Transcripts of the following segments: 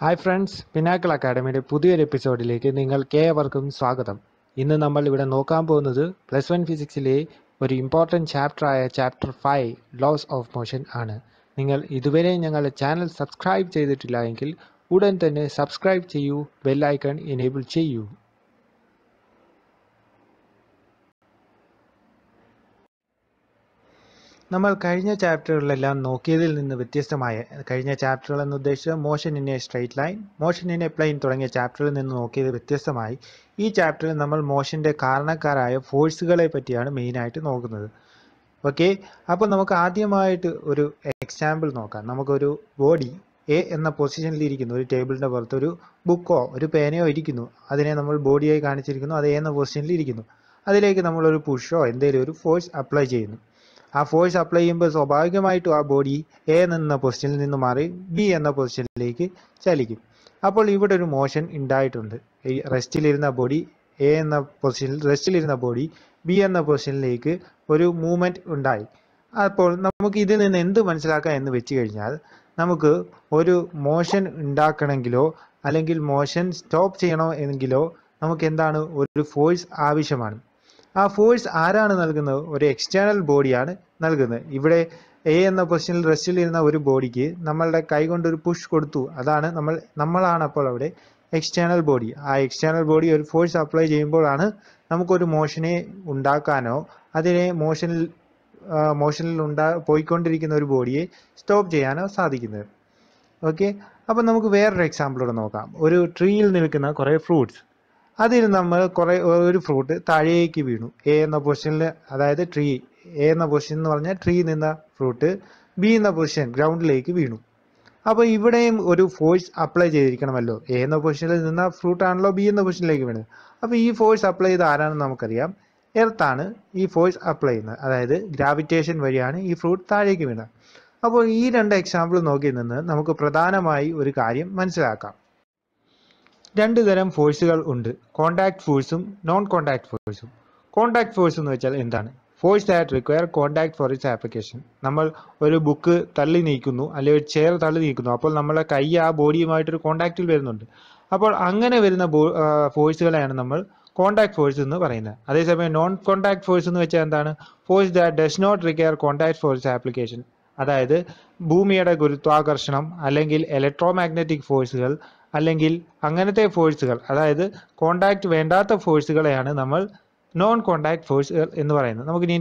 Hi friends, Pinnacle Academy പുതിയൊരു എപ്പിസോഡിലേക്ക് നിങ്ങൾക്ക് ഏവർക്കും സ്വാഗതം. ഇന്ന് നമ്മൾ ഇവിടെ നോക്കാൻ പോകുന്നത് പ്ലസ് വൺ ഫിസിക്സിലെ ഒരു ഇമ്പോർട്ടൻറ്റ് ചാപ്റ്ററായ ചാപ്റ്റർ 5 ലോസ് ഓഫ് മോഷൻ ആണ്. നിങ്ങൾ ഇതുവരെ ഞങ്ങളുടെ ചാനൽ സബ്സ്ക്രൈബ് ചെയ്തിട്ടില്ല എങ്കിൽ ഉടൻ തന്നെ സബ്സ്ക്രൈബ് ചെയ്യൂ, ബെൽ ഐക്കൺ എനേബിൾ ചെയ്യൂ. നമ്മൾ കഴിഞ്ഞ ചാപ്റ്ററുകളിലെല്ലാം നോക്കിയതിൽ നിന്ന് വ്യത്യസ്തമായ, കഴിഞ്ഞ ചാപ്റ്ററുകൾ എന്ന് ഉദ്ദേശിച്ചത് മോഷനിനെ സ്ട്രെയിറ്റ് ലൈൻ, മോഷനിനെ പ്ലെയിൻ തുടങ്ങിയ ചാപ്റ്ററിൽ നിന്ന് നോക്കിയത് വ്യത്യസ്തമായി ഈ ചാപ്റ്ററിൽ നമ്മൾ മോഷൻ്റെ കാരണക്കാരായ ഫോഴ്സുകളെ പറ്റിയാണ് മെയിനായിട്ട് നോക്കുന്നത്. ഓക്കെ, അപ്പോൾ നമുക്ക് ആദ്യമായിട്ട് ഒരു എക്സാമ്പിൾ നോക്കാം. നമുക്കൊരു ബോഡി എ എന്ന പൊസിഷനിലിരിക്കുന്നു, ഒരു ടേബിളിൻ്റെ പുറത്ത് ഒരു ബുക്കോ ഒരു പേനയോ ഇരിക്കുന്നു, അതിനെ നമ്മൾ ബോഡിയായി കാണിച്ചിരിക്കുന്നു, അത് എ എന്ന പൊസിഷനിലിരിക്കുന്നു. അതിലേക്ക് നമ്മളൊരു പുഷോ എന്തെങ്കിലും ഒരു ഫോഴ്സ് അപ്ലൈ ചെയ്യുന്നു. ആ ഫോഴ്സ് അപ്ലൈ ചെയ്യുമ്പോൾ സ്വാഭാവികമായിട്ടും ആ ബോഡി എ എന്ന പൊസിഷനിൽ നിന്ന് മാറി ബി എന്ന പൊസിഷനിലേക്ക് ചലിക്കും. അപ്പോൾ ഇവിടെ ഒരു മോഷൻ ഉണ്ടായിട്ടുണ്ട്. ഈ റെസ്റ്റിലിരുന്ന ബോഡി എ എന്ന പൊസിഷനിൽ, റെസ്റ്റിലിരുന്ന ബോഡി ബി എന്ന പൊസിഷനിലേക്ക് ഒരു മൂവ്മെൻറ്റ് ഉണ്ടായി. അപ്പോൾ നമുക്ക് ഇതിൽ നിന്ന് എന്ത് മനസ്സിലാക്കാം എന്ന് വെച്ച് കഴിഞ്ഞാൽ, നമുക്ക് ഒരു മോഷൻ ഉണ്ടാക്കണമെങ്കിലോ അല്ലെങ്കിൽ മോഷൻ സ്റ്റോപ്പ് ചെയ്യണോ എങ്കിലോ നമുക്ക് എന്താണ്, ഒരു ഫോഴ്സ് ആവശ്യമാണ്. ആ ഫോഴ്സ് ആരാണ് നൽകുന്നത്? ഒരു എക്സ്റ്റേണൽ ബോഡിയാണ് നൽകുന്നത്. ഇവിടെ എ എന്ന പൊസിഷനിൽ റെസ്റ്റിലിരുന്ന ഒരു ബോഡിക്ക് നമ്മളുടെ കൈ കൊണ്ടൊരു പുഷ് കൊടുത്തു, അതാണ് നമ്മളാണ് അപ്പോൾ അവിടെ എക്സ്റ്റേണൽ ബോഡി. ആ എക്സ്റ്റേണൽ ബോഡി ഒരു ഫോഴ്സ് അപ്ലൈ ചെയ്യുമ്പോഴാണ് നമുക്കൊരു മോഷനെ ഉണ്ടാക്കാനോ അതിനെ മോഷനിൽ പോയിക്കൊണ്ടിരിക്കുന്ന ഒരു ബോഡിയെ സ്റ്റോപ്പ് ചെയ്യാനോ സാധിക്കുന്നത്. ഓക്കെ, അപ്പം നമുക്ക് വേറൊരു എക്സാമ്പിളോടെ നോക്കാം. ഒരു ട്രീയിൽ നിൽക്കുന്ന കുറേ ഫ്രൂട്ട്സ്, അതിൽ നമ്മൾ ഒരു ഫ്രൂട്ട് താഴേക്ക് വീണു എ എന്ന പൊസിഷനിൽ, അതായത് ട്രീ എ എന്ന പൊസിഷൻ എന്ന് പറഞ്ഞാൽ ട്രീ നിന്ന ഫ്രൂട്ട് ബി എന്ന പൊസിഷൻ ഗ്രൗണ്ടിലേക്ക് വീണു. അപ്പോൾ ഇവിടെയും ഒരു ഫോഴ്സ് അപ്ലൈ ചെയ്തിരിക്കണമല്ലോ, എ എന്ന പൊസിഷനിൽ നിന്ന ഫ്രൂട്ടാണല്ലോ ബി എന്ന പൊസിഷനിലേക്ക് വീണത്. അപ്പോൾ ഈ ഫോഴ്സ് അപ്ലൈ ചെയ്ത് ആരാണെന്ന് നമുക്കറിയാം, എർത്താണ് ഈ ഫോഴ്സ് അപ്ലൈ ചെയ്യുന്നത്, അതായത് ഗ്രാവിറ്റേഷൻ വഴിയാണ് ഈ ഫ്രൂട്ട് താഴേക്ക് വീണത്. അപ്പോൾ ഈ രണ്ട് എക്സാമ്പിൾ നോക്കി നിന്ന് നമുക്ക് പ്രധാനമായി ഒരു കാര്യം മനസ്സിലാക്കാം. രണ്ട് തരം ഫോഴ്സുകൾ ഉണ്ട്, കോണ്ടാക്ട് ഫോഴ്സും നോൺ കോണ്ടാക്ട് ഫോഴ്സും. കോണ്ടാക്ട് ഫോഴ്സ് എന്ന് വെച്ചാൽ എന്താണ്? Force that require contact for its application. നമ്മൾ ഒരു ബുക്ക് തള്ളി നീക്കുന്നു, അല്ലെങ്കിൽ ഒരു ചെയർ തള്ളി നീക്കുന്നു, അപ്പോൾ നമ്മളെ കൈ ആ ബോഡിയുമായിട്ടൊരു കോണ്ടാക്റ്റിൽ വരുന്നുണ്ട്. അപ്പോൾ അങ്ങനെ വരുന്ന ഫോഴ്സുകളെയാണ് നമ്മൾ കോണ്ടാക്ട് ഫോഴ്സ് എന്ന് പറയുന്നത്. അതേസമയം നോൺ കോണ്ടാക്ട് ഫോഴ്സ് എന്ന് വെച്ചാൽ എന്താണ്? Force that does not require contact for its application. അതായത് ഭൂമിയുടെ ഗുരുത്വാകർഷണം അല്ലെങ്കിൽ ഇലക്ട്രോമാഗ്നറ്റിക് ഫോഴ്സുകൾ അല്ലെങ്കിൽ അങ്ങനത്തെ ഫോഴ്സുകൾ, അതായത് കോണ്ടാക്റ്റ് വേണ്ടാത്ത ഫോഴ്സുകളെയാണ് നമ്മൾ നോൺ കോണ്ടാക്ട് ഫോഴ്സുകൾ എന്ന് പറയുന്നത്. നമുക്ക് ഇനി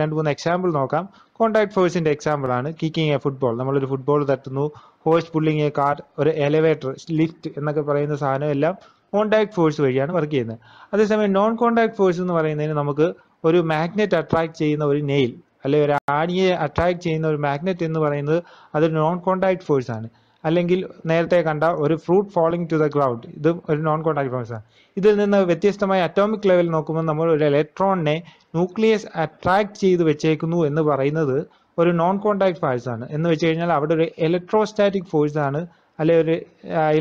രണ്ട് മൂന്ന് എക്സാമ്പിൾ നോക്കാം. കോണ്ടാക്ട് ഫോഴ്സിൻ്റെ എക്സാമ്പിളാണ് കിക്കിങ് എ ഫുട്ബോൾ. നമ്മളൊരു ഫുട്ബോൾ തട്ടുന്നു, ഹോഴ്സ് പുള്ളിങ് എ കാർ, ഒരു എലിവേറ്റർ, ലിഫ്റ്റ് എന്നൊക്കെ പറയുന്ന സാധനം എല്ലാം കോണ്ടാക്ട് ഫോഴ്സ് വഴിയാണ് വർക്ക് ചെയ്യുന്നത്. അതേസമയം നോൺ കോണ്ടാക്ട് ഫോഴ്സ് എന്ന് പറയുന്നതിന് നമുക്ക് ഒരു മാഗ്നറ്റ് അട്രാക്ട് ചെയ്യുന്ന ഒരു നെയിൽ, അല്ലെങ്കിൽ ഒരു ആണിയെ അട്രാക്ട് ചെയ്യുന്ന ഒരു മാഗ്നറ്റ് എന്ന് പറയുന്നത് അതൊരു നോൺ കോണ്ടാക്ട് ഫോഴ്സാണ്. അല്ലെങ്കിൽ നേരത്തെ കണ്ട ഒരു fruit falling to the ground, ഇതും ഒരു നോൺ കോണ്ടാക്ട് ഫോഴ്സാണ്. ഇതിൽ നിന്ന് വ്യത്യസ്തമായി അറ്റോമിക് ലെവൽ നോക്കുമ്പോൾ നമ്മൾ ഒരു ഇലക്ട്രോണിനെ ന്യൂക്ലിയസ് അട്രാക്ട് ചെയ്ത് വെച്ചേക്കുന്നു എന്ന് പറയുന്നത് ഒരു നോൺ കോണ്ടാക്ട് ഫോഴ്സാണ്. എന്ന് വെച്ച് കഴിഞ്ഞാൽ അവിടെ ഒരു ഇലക്ട്രോസ്റ്റാറ്റിക് ഫോഴ്സാണ്, അല്ലെങ്കിൽ ഒരു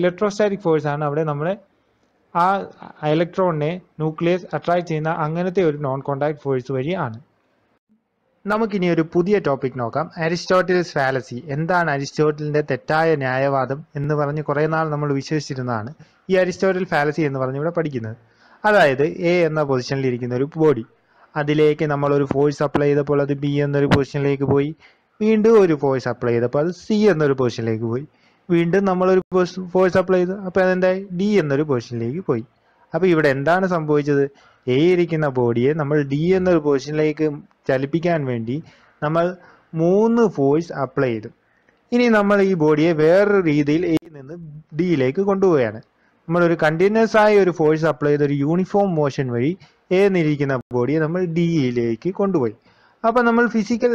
ഇലക്ട്രോസ്റ്റാറ്റിക് ഫോഴ്സാണ് അവിടെ നമ്മളെ ആ ഇലക്ട്രോണിനെ ന്യൂക്ലിയസ് അട്രാക്ട് ചെയ്യുന്ന അങ്ങനത്തെ ഒരു നോൺ കോണ്ടാക്ട് ഫോഴ്സ് വഴിയാണ്. നമുക്കിനി ഒരു പുതിയ ടോപ്പിക് നോക്കാം, അരിസ്റ്റോട്ടിൽസ് ഫാലസി. എന്താണ് അരിസ്റ്റോട്ടിലിൻ്റെ തെറ്റായ ന്യായവാദം എന്ന് പറഞ്ഞ് കുറേ നാൾ നമ്മൾ വിശ്വസിച്ചിരുന്നതാണ് ഈ അരിസ്റ്റോട്ടിൽ ഫാലസി എന്ന് പറഞ്ഞ് ഇവിടെ പഠിക്കുന്നത്. അതായത് എ എന്ന പൊസിഷനിലിരിക്കുന്ന ഒരു ബോഡി, അതിലേക്ക് നമ്മളൊരു ഫോഴ്സ് അപ്ലൈ ചെയ്തപ്പോൾ അത് ബി എന്നൊരു പൊസിഷനിലേക്ക് പോയി, വീണ്ടും ഒരു ഫോഴ്സ് അപ്ലൈ ചെയ്തപ്പോൾ അത് സി എന്നൊരു പൊസിഷനിലേക്ക് പോയി, വീണ്ടും നമ്മളൊരു ഫോഴ്സ് അപ്ലൈ ചെയ്തു, അപ്പോൾ അതെന്തായി, ഡി എന്നൊരു പൊസിഷനിലേക്ക് പോയി. അപ്പോൾ ഇവിടെ എന്താണ് സംഭവിച്ചത്? എ ഇരിക്കുന്ന ബോഡിയെ നമ്മൾ ഡി എന്നൊരു പൊസിഷനിലേക്ക് ചലിപ്പിക്കാൻ വേണ്ടി നമ്മൾ 3 ഫോഴ്സ് അപ്ലൈ ചെയ്തു. ഇനി നമ്മൾ ഈ ബോഡിയെ വേറൊരു രീതിയിൽ എയിൽ നിന്ന് ഡിയിലേക്ക് കൊണ്ടുപോവുകയാണ്. നമ്മളൊരു കണ്ടിന്യൂസ് ആയ ഒരു ഫോഴ്സ് അപ്ലൈ ചെയ്ത ഒരു യൂണിഫോം മോഷൻ വഴി എ എന്നിരിക്കുന്ന ബോഡിയെ നമ്മൾ ഡിയിലേക്ക് കൊണ്ടുപോയി. അപ്പോൾ നമ്മൾ ഫിസിക്കൽ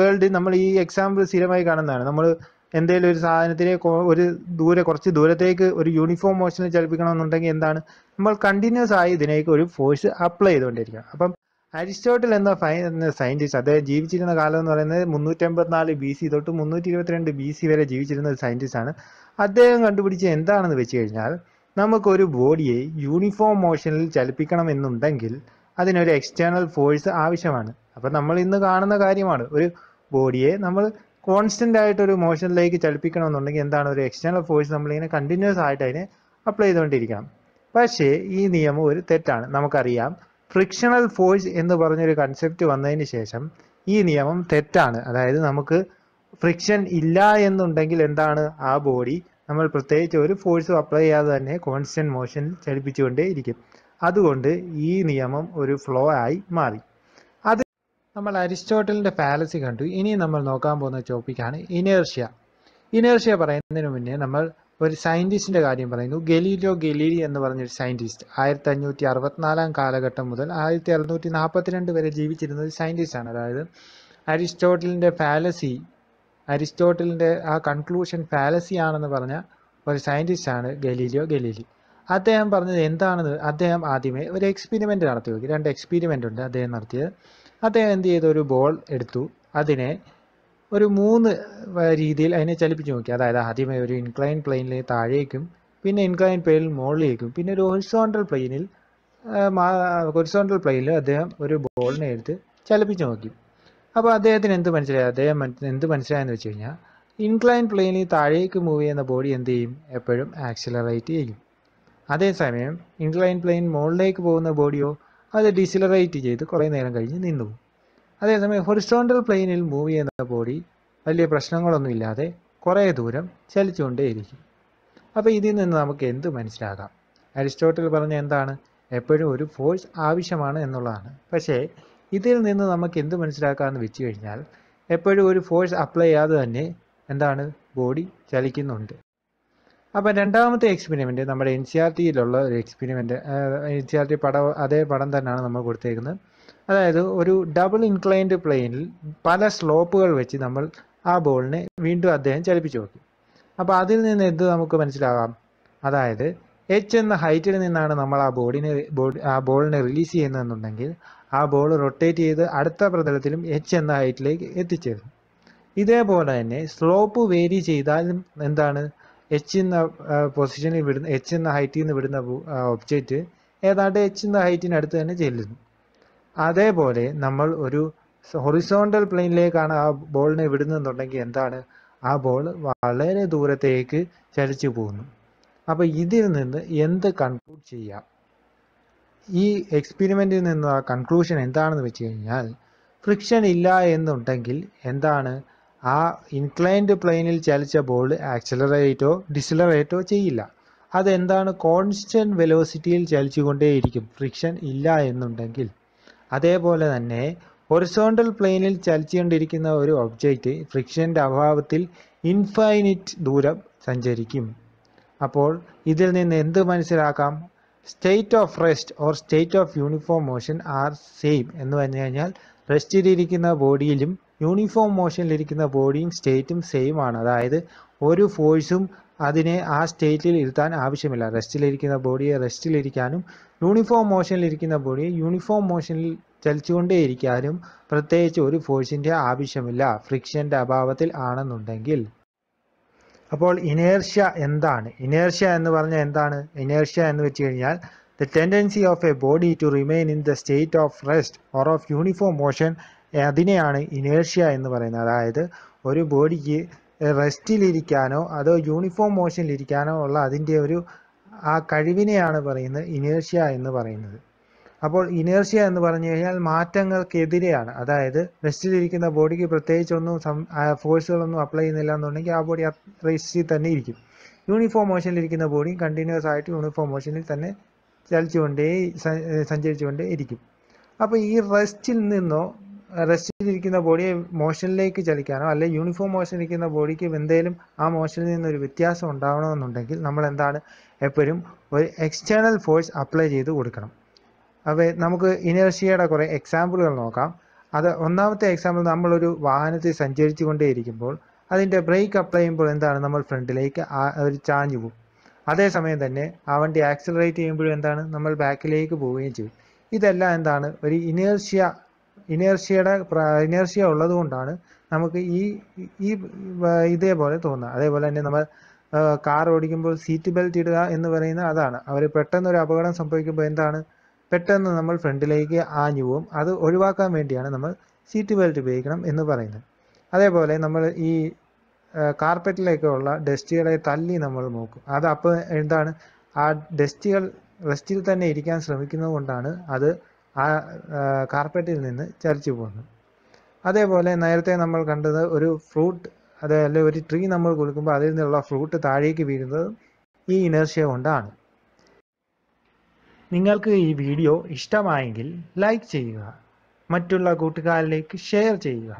വേൾഡിൽ നമ്മൾ ഈ എക്സാമ്പിൾ സ്ഥിരമായി കാണുന്നതാണ്. നമ്മൾ എന്തെങ്കിലും ഒരു സാധനത്തിനെ ഒരു കുറച്ച് ദൂരത്തേക്ക് ഒരു യൂണിഫോം മോഷനിൽ ചലിപ്പിക്കണമെന്നുണ്ടെങ്കിൽ എന്താണ്, നമ്മൾ കണ്ടിന്യൂസ് ആയി ഇതിനേക്ക് ഒരു ഫോഴ്സ് അപ്ലൈ ചെയ്തുകൊണ്ടിരിക്കണം. അപ്പം അരിസ്റ്റോട്ടിൽ എന്ന സയൻറ്റിസ്റ്റ്, അദ്ദേഹം ജീവിച്ചിരുന്ന കാലം എന്ന് പറയുന്നത് 384 BC തൊട്ട് 322 BC വരെ ജീവിച്ചിരുന്ന ഒരു സയൻറ്റിസ്റ്റാണ്. അദ്ദേഹം കണ്ടുപിടിച്ചത് എന്താണെന്ന് വെച്ച് കഴിഞ്ഞാൽ, നമുക്കൊരു ബോഡിയെ യൂണിഫോം മോഷനിൽ ചലിപ്പിക്കണമെന്നുണ്ടെങ്കിൽ അതിനൊരു എക്സ്റ്റേണൽ ഫോഴ്സ് ആവശ്യമാണ്. അപ്പം നമ്മൾ ഇന്ന് കാണുന്ന കാര്യമാണ്, ഒരു ബോഡിയെ നമ്മൾ constant ആയിട്ട് ഒരു മോഷനിലേക്ക് ചലിപ്പിക്കണമെന്നുണ്ടെങ്കിൽ എന്താണ് ഒരു എക്സ്റ്റേണൽ ഫോഴ്സ് നമ്മൾ ഇങ്ങനെ കണ്ടിന്യൂസ് ആയിട്ട് അതിനെ അപ്ലൈ ചെയ്തുകൊണ്ടിരിക്കണം. പക്ഷേ ഈ നിയമം ഒരു തെറ്റാണ്. നമുക്കറിയാം ഫ്രിക്ഷണൽ ഫോഴ്സ് എന്ന് പറഞ്ഞൊരു കൺസെപ്റ്റ് വന്നതിന് ശേഷം ഈ നിയമം തെറ്റാണ്. അതായത് നമുക്ക് ഫ്രിക്ഷൻ ഇല്ല എന്നുണ്ടെങ്കിൽ എന്താണ് ആ ബോഡി നമ്മൾ പ്രത്യേകിച്ച് ഒരു ഫോഴ്സ് അപ്ലൈ ചെയ്യാതെ തന്നെ കോൺസ്റ്റൻറ്റ് മോഷനിൽ ചലിപ്പിച്ചുകൊണ്ടേ ഇരിക്കും. അതുകൊണ്ട് ഈ നിയമം ഒരു ഫ്ലോ ആയി മാറി. അത് നമ്മൾ അരിസ്റ്റോട്ടലിൻ്റെ ഫാലസി കണ്ടു. ഇനി നമ്മൾ നോക്കാൻ പോകുന്ന ടോപ്പിക്കാണ് ഇനേർഷ്യ. ഇനേർഷ്യ പറയുന്നതിന് മുന്നേ നമ്മൾ ഒരു സയൻറ്റിസ്റ്റിൻ്റെ കാര്യം പറയുന്നു. ഗലീലിയോ ഗലീലി എന്ന് പറഞ്ഞൊരു സയൻറ്റിസ്റ്റ് 1564 കാലഘട്ടം മുതൽ 1642 വരെ ജീവിച്ചിരുന്ന ഒരു സയൻറ്റിസ്റ്റാണ്. അതായത് അരിസ്റ്റോട്ടലിൻ്റെ ഫാലസി, അരിസ്റ്റോട്ടലിൻ്റെ ആ കൺക്ലൂഷൻ ഫാലസി ആണെന്ന് പറഞ്ഞ ഒരു സയൻറ്റിസ്റ്റാണ് ഗലീലിയോ ഗലീലി. അദ്ദേഹം പറഞ്ഞത് എന്താണെന്ന്, അദ്ദേഹം ആദ്യമേ ഒരു എക്സ്പെരിമെൻ്റ് നടത്തി നോക്കി. 2 എക്സ്പെരിമെൻ്റ് ഉണ്ട് അദ്ദേഹം നടത്തിയത്. അദ്ദേഹം എന്ത് ചെയ്തു, ഒരു ബോൾ എടുത്തു, അതിനെ ഒരു 3 രീതിയിൽ അതിനെ ചലിപ്പിച്ച് നോക്കി. അതായത് ആദ്യമേ ഒരു ഇൻക്ലൈൻ പ്ലെയിനിൽ താഴേക്കും, പിന്നെ ഇൻക്ലൈൻ പ്ലെയിനിൽ മുകളിലേക്കും, പിന്നെ ഒരു ഹൊറിസോണ്ടൽ പ്ലെയിനിൽ അദ്ദേഹം ഒരു ബോളിനെ എടുത്ത് ചലിപ്പിച്ച് നോക്കി. അപ്പോൾ അദ്ദേഹത്തിന് എന്ത് മനസ്സിലായി, എന്ന് വെച്ച് കഴിഞ്ഞാൽ ഇൻക്ലൈൻ പ്ലെയിനിൽ താഴേക്ക് മൂവ് ചെയ്യുന്ന ബോഡി എന്ത് ചെയ്യും, എപ്പോഴും ആക്സിലറേറ്റ് ചെയ്യും. അതേസമയം ഇൻക്ലൈൻ പ്ലെയിൻ മുകളിലേക്ക് പോകുന്ന ബോഡിയോ അത് ഡിസിലറേറ്റ് ചെയ്ത് കുറേ നേരം കഴിഞ്ഞ് നിന്നു പോകും. അതേസമയം ഹൊറിസോണ്ടൽ പ്ലെയിനിൽ മൂവ് ചെയ്യുന്ന ബോഡി വലിയ പ്രശ്നങ്ങളൊന്നും ഇല്ലാതെ കുറേ ദൂരം ചലിച്ചുകൊണ്ടേയിരിക്കും. അപ്പോൾ ഇതിൽ നിന്ന് നമുക്ക് എന്ത് മനസ്സിലാക്കാം, അരിസ്റ്റോട്ടിൽ പറഞ്ഞ എന്താണ്, എപ്പോഴും ഒരു ഫോഴ്സ് ആവശ്യമാണ് എന്നുള്ളതാണ്. പക്ഷേ ഇതിൽ നിന്ന് നമുക്ക് എന്ത് മനസ്സിലാക്കാമെന്ന് വെച്ച് കഴിഞ്ഞാൽ എപ്പോഴും ഒരു ഫോഴ്സ് അപ്ലൈ ചെയ്യാതെ തന്നെ എന്താണ് ബോഡി ചലിക്കുന്നുണ്ട്. അപ്പോൾ 2ാമത്തെ എക്സ്പെരിമെൻറ്റ് നമ്മുടെ NCERTയിലുള്ള ഒരു എക്സ്പെരിമെൻറ്റ്, NCERT പടം, അതേ പടം തന്നെയാണ് നമ്മൾ കൊടുത്തേക്കുന്നത്. അതായത് ഒരു ഡബിൾ ഇൻക്ലൈൻഡ് പ്ലെയിനിൽ പല സ്ലോപ്പുകൾ വെച്ച് നമ്മൾ ആ ബോളിനെ വീണ്ടും അദ്ദേഹം ചലിപ്പിച്ച് നോക്കി. അപ്പോൾ അതിൽ നിന്ന് എന്ത് നമുക്ക് മനസ്സിലാകാം, അതായത് H എന്ന ഹൈറ്റിൽ നിന്നാണ് നമ്മൾ ആ ബോളിനെ റിലീസ് ചെയ്യുന്നതെന്നുണ്ടെങ്കിൽ ആ ബോൾ റൊട്ടേറ്റ് ചെയ്ത് അടുത്ത പ്രതലത്തിലും H എന്ന ഹൈറ്റിലേക്ക് എത്തിച്ചേരും. ഇതേപോലെ തന്നെ സ്ലോപ്പ് വേരി ചെയ്താലും എന്താണ്, H എന്ന പൊസിഷനിൽ വിടുന്ന, H എന്ന ഹൈറ്റിൽ നിന്ന് വിടുന്ന ഒബ്ജക്റ്റ് ഏതാണ്ട് H എന്ന ഹൈറ്റിനടുത്ത് തന്നെ ചെല്ലുന്നു. അതേപോലെ നമ്മൾ ഒരു ഹൊറിസോണ്ടൽ പ്ലെയിനിലേക്കാണ് ആ ബോളിനെ വിടുന്നതെന്നുണ്ടെങ്കിൽ എന്താണ്, ആ ബോൾ വളരെ ദൂരത്തേക്ക് ചലിച്ചു പോകുന്നു. അപ്പോൾ ഇതിൽ നിന്ന് എന്ത് കൺക്ലൂഡ് ചെയ്യാം, ഈ എക്സ്പെരിമെൻറ്റിൽ നിന്ന് ആ കൺക്ലൂഷൻ എന്താണെന്ന് വെച്ച് കഴിഞ്ഞാൽ ഫ്രിക്ഷൻ ഇല്ല എന്നുണ്ടെങ്കിൽ എന്താണ്, ആ ഇൻക്ലൈൻഡ് പ്ലെയിനിൽ ചലിച്ച ബോൾ ആക്സിലറേറ്റോ ഡിസിലറേറ്റോ ചെയ്യില്ല. അതെന്താണ്, കോൺസ്റ്റൻറ്റ് വെലോസിറ്റിയിൽ ചലിച്ചുകൊണ്ടേയിരിക്കും ഫ്രിക്ഷൻ ഇല്ല എന്നുണ്ടെങ്കിൽ. അതേപോലെ തന്നെ ഹൊറിസോണ്ടൽ പ്ലെയിനിൽ ചലിച്ചുകൊണ്ടിരിക്കുന്ന ഒരു ഒബ്ജക്റ്റ് ഫ്രിക്ഷൻ്റെ അഭാവത്തിൽ ഇൻഫൈനിറ്റ് ദൂരം സഞ്ചരിക്കും. അപ്പോൾ ഇതിൽ നിന്ന് എന്ത് മനസ്സിലാക്കാം, state of rest or state of uniform motion are same എന്ന് പറഞ്ഞു കഴിഞ്ഞാൽ റെസ്റ്റിലിരിക്കുന്ന ബോഡിയിലും യൂണിഫോം മോഷനിലിരിക്കുന്ന ബോഡിയും സ്റ്റേറ്റും സെയിം ആണ്. അതായത് ഒരു ഫോഴ്സും അതിനെ ആ സ്റ്റേറ്റിൽ ഇരുത്താൻ ആവശ്യമില്ല. റെസ്റ്റിലിരിക്കുന്ന ബോഡിയെ റെസ്റ്റിലിരിക്കാനും യൂണിഫോം മോഷനിലിരിക്കുന്ന ബോഡിയെ യൂണിഫോം മോഷനിൽ ചലിച്ചുകൊണ്ടേയിരിക്കാനും പ്രത്യേകിച്ച് ഒരു ഫോഴ്സിൻ്റെ ആവശ്യമില്ല ഫ്രിക്ഷൻ്റെ അഭാവത്തിൽ ആണെന്നുണ്ടെങ്കിൽ. അപ്പോൾ ഇനേർഷ്യ എന്താണ്, ഇനേർഷ്യ എന്ന് പറഞ്ഞാൽ എന്താണ്, ഇനേർഷ്യ എന്ന് വെച്ച് കഴിഞ്ഞാൽ the tendency of a body to remain in the state of rest or of uniform motion, അതിനെയാണ് ഇനേർഷ്യ എന്ന് പറയുന്നത്. അതായത് ഒരു ബോഡിക്ക് റെസ്റ്റിലിരിക്കാനോ അതോ യൂണിഫോം മോഷനിലിരിക്കാനോ ഉള്ള അതിൻ്റെ ഒരു ആ കഴിവിനെയാണ് പറയുന്നത് ഇനേർഷ്യ എന്ന് പറയുന്നത്. അപ്പോൾ ഇനേർഷ്യ എന്ന് പറഞ്ഞു കഴിഞ്ഞാൽ മാറ്റങ്ങൾക്കെതിരെയാണ്. അതായത് റെസ്റ്റിലിരിക്കുന്ന ബോഡിക്ക് പ്രത്യേകിച്ചൊന്നും ഫോഴ്സുകളൊന്നും അപ്ലൈ ചെയ്യുന്നില്ല എന്നുണ്ടെങ്കിൽ ആ ബോഡി റെസ്റ്റിൽ തന്നെ ഇരിക്കും. യൂണിഫോം മോഷനിലിരിക്കുന്ന ബോഡി കണ്ടിന്യൂസ് ആയിട്ട് യൂണിഫോം മോഷനിൽ തന്നെ സഞ്ചരിച്ചുകൊണ്ടേ ഇരിക്കും. അപ്പോൾ ഈ റെസ്റ്റിൽ നിന്നോ, റെസ്റ്റിലിരിക്കുന്ന ബോഡിയെ മോഷനിലേക്ക് ചലിക്കാനോ അല്ലെ യൂണിഫോം മോഷനിലിരിക്കുന്ന ബോഡിക്ക് എന്തെങ്കിലും ആ മോഷനിൽ നിന്നൊരു വ്യത്യാസം ഉണ്ടാവണമെന്നുണ്ടെങ്കിൽ നമ്മൾ എന്താണ്, എപ്പോഴും ഒരു എക്സ്റ്റേണൽ ഫോഴ്സ് അപ്ലൈ ചെയ്ത് കൊടുക്കണം. അപ്പോൾ നമുക്ക് ഇനേർഷ്യയുടെ കുറേ എക്സാമ്പിളുകൾ നോക്കാം. അത് ഒന്നാമത്തെ എക്സാമ്പിൾ, നമ്മളൊരു വാഹനത്തിൽ സഞ്ചരിച്ചു കൊണ്ടേയിരിക്കുമ്പോൾ അതിൻ്റെ ബ്രേക്ക് അപ്ലൈ ചെയ്യുമ്പോൾ എന്താണ്, നമ്മൾ ഫ്രണ്ടിലേക്ക് ഒരു ചാഞ്ഞു പോകും. അതേസമയം തന്നെ ആ വണ്ടി ആക്സിലറേറ്റ് ചെയ്യുമ്പോഴും എന്താണ്, നമ്മൾ ബാക്കിലേക്ക് പോവുകയും ചെയ്യും. ഇതെല്ലാം എന്താണ്, ഒരു ഇനേർഷ്യ ഉള്ളത് കൊണ്ടാണ് നമുക്ക് ഈ ഇതേപോലെ തോന്നുന്നത്. അതേപോലെ തന്നെ നമ്മൾ കാർ ഓടിക്കുമ്പോൾ സീറ്റ് ബെൽറ്റ് ഇടുക എന്ന് പറയുന്നത് അതാണ്. അവർ പെട്ടെന്നൊരു അപകടം സംഭവിക്കുമ്പോൾ എന്താണ്, പെട്ടെന്ന് നമ്മൾ ഫ്രണ്ടിലേക്ക് ആഞ്ഞു പോകും. അത് ഒഴിവാക്കാൻ വേണ്ടിയാണ് നമ്മൾ സീറ്റ് ബെൽറ്റ് ഉപയോഗിക്കണം എന്ന് പറയുന്നത്. അതേപോലെ നമ്മൾ ഈ കാർപ്പറ്റിലേക്കുള്ള ഡസ്റ്റുകളെ തല്ലി നമ്മൾ നോക്കും. അത് അപ്പോൾ എന്താണ്, ആ ഡസ്റ്റുകൾ റെസ്റ്റിൽ തന്നെ ഇരിക്കാൻ ശ്രമിക്കുന്നത് കൊണ്ടാണ് അത് ആ കാർപ്പറ്റിൽ നിന്ന് ചലിച്ചു പോകുന്നത്. അതേപോലെ നേരത്തെ നമ്മൾ കണ്ടത് ഒരു ഫ്രൂട്ട്, അതല്ല ഒരു ട്രീ നമ്മൾ കൊടുക്കുമ്പോൾ അതിൽ നിന്നുള്ള ഫ്രൂട്ട് താഴേക്ക് വീഴുന്നത് ഈ ഇനർഷ്യ കൊണ്ടാണ്. നിങ്ങൾക്ക് ഈ വീഡിയോ ഇഷ്ടമായെങ്കിൽ ലൈക്ക് ചെയ്യുക, മറ്റുള്ള കൂട്ടുകാരിലേക്ക് ഷെയർ ചെയ്യുക.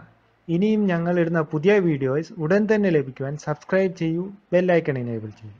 ഇനിയും ഞങ്ങൾ ഇടുന്ന പുതിയ വീഡിയോസ് ഉടൻ തന്നെ ലഭിക്കുവാൻ സബ്സ്ക്രൈബ് ചെയ്യൂ, ബെൽ ഐക്കൺ എനേബിൾ ചെയ്യൂ.